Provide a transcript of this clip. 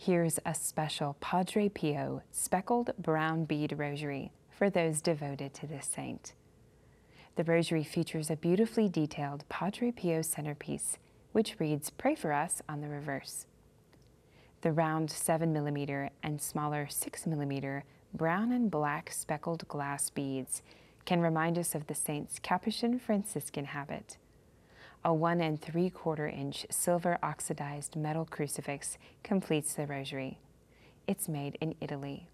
Here's a special Padre Pio speckled brown bead rosary for those devoted to this saint. The rosary features a beautifully detailed Padre Pio centerpiece, which reads, "Pray for us" on the reverse. The round 7mm and smaller 6mm brown and black speckled glass beads can remind us of the saint's Capuchin Franciscan habit. A 1 3/4 inch silver oxidized metal crucifix completes the rosary. It's made in Italy.